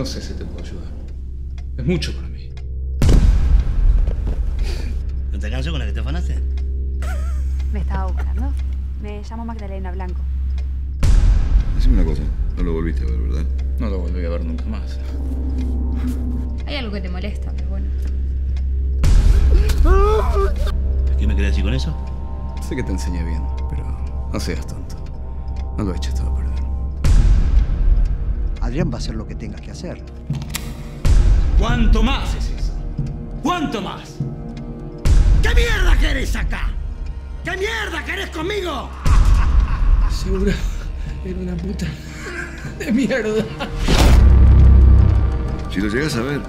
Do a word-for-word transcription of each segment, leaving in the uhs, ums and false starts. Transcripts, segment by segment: No sé si te puedo ayudar. Es mucho para mí. ¿No te alcanzó con la que te afanaste? Me estaba buscando. Me llamo Magdalena Blanco. Decime una cosa. No lo volviste a ver, ¿verdad? No lo volví a ver nunca más. Hay algo que te molesta, pero bueno. ¿Qué me querés decir con eso? Sé que te enseñé bien, pero no seas tonto. No lo eches todo a perder. Adrián va a hacer lo que tengas que hacer. ¿Cuánto más es eso? ¿Cuánto más? ¿Qué mierda querés acá? ¿Qué mierda querés conmigo? Seguro era una puta de mierda. Si lo llegas a ver.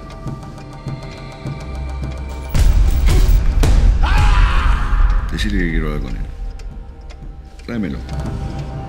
¡Ah! Decirle que quiero hablar con él. Tráemelo.